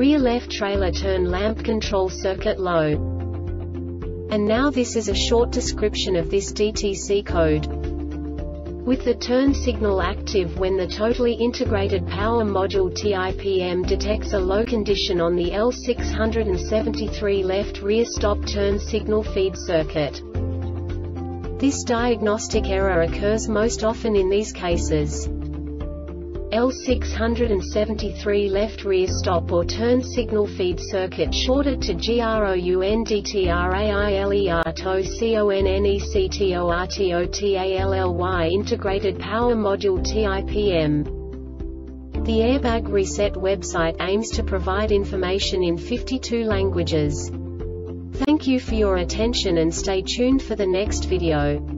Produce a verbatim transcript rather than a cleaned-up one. rear left trailer turn lamp control circuit low. And now this is a short description of this D T C code. With the turn signal active when the totally integrated power module T I P M detects a low condition on the L six seventy-three left rear stop turn signal feed circuit. This diagnostic error occurs most often in these cases. L six seventy-three left rear stop or turn signal feed circuit shorted to groundtrailertorconectorly integrated power module T I P M. The Airbag Reset website aims to provide information in fifty-two languages. Thank you for your attention and stay tuned for the next video.